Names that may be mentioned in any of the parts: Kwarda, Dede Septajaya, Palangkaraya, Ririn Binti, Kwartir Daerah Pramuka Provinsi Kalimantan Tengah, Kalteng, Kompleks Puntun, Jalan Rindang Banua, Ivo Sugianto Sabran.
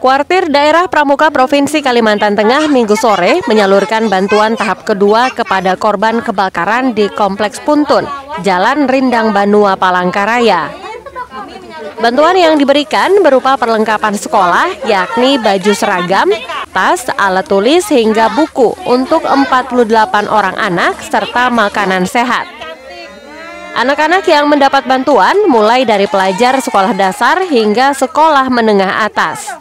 Kwartir Daerah Pramuka Provinsi Kalimantan Tengah Minggu sore menyalurkan bantuan tahap kedua kepada korban kebakaran di Kompleks Puntun, Jalan Rindang Banua, Palangkaraya. Bantuan yang diberikan berupa perlengkapan sekolah, yakni baju seragam, tas, alat tulis, hingga buku untuk 48 orang anak serta makanan sehat. Anak-anak yang mendapat bantuan mulai dari pelajar sekolah dasar hingga sekolah menengah atas.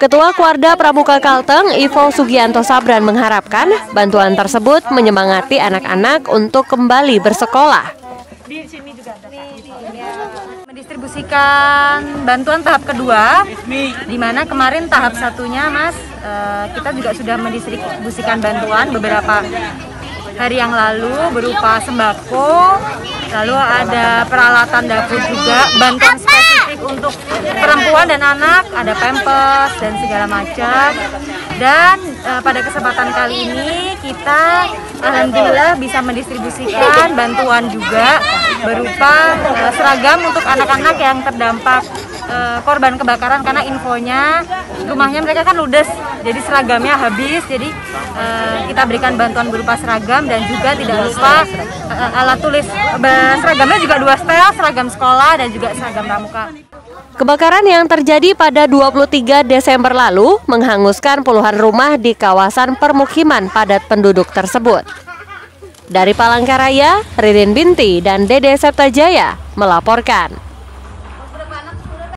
Ketua Kwarda Pramuka Kalteng, Ivo Sugianto Sabran, mengharapkan bantuan tersebut menyemangati anak-anak untuk kembali bersekolah. Di sini juga ada, mendistribusikan bantuan tahap kedua, di mana kemarin tahap satunya, Mas, kita juga sudah mendistribusikan bantuan beberapa hari yang lalu berupa sembako, lalu ada peralatan dapur juga, bantuan spesifik untuk perempuan dan anak, ada pampers dan segala macam. Dan pada kesempatan kali ini kita alhamdulillah bisa mendistribusikan bantuan juga berupa seragam untuk anak-anak yang terdampak korban kebakaran, karena infonya rumahnya mereka kan ludes, jadi seragamnya habis, jadi kita berikan bantuan berupa seragam dan juga tidak lupa alat tulis. Seragamnya juga 2 setel, seragam sekolah dan juga seragam pramuka. Kebakaran yang terjadi pada 23 Desember lalu menghanguskan puluhan rumah di kawasan permukiman padat penduduk tersebut. Dari Palangkaraya, Ririn Binti dan Dede Septajaya melaporkan.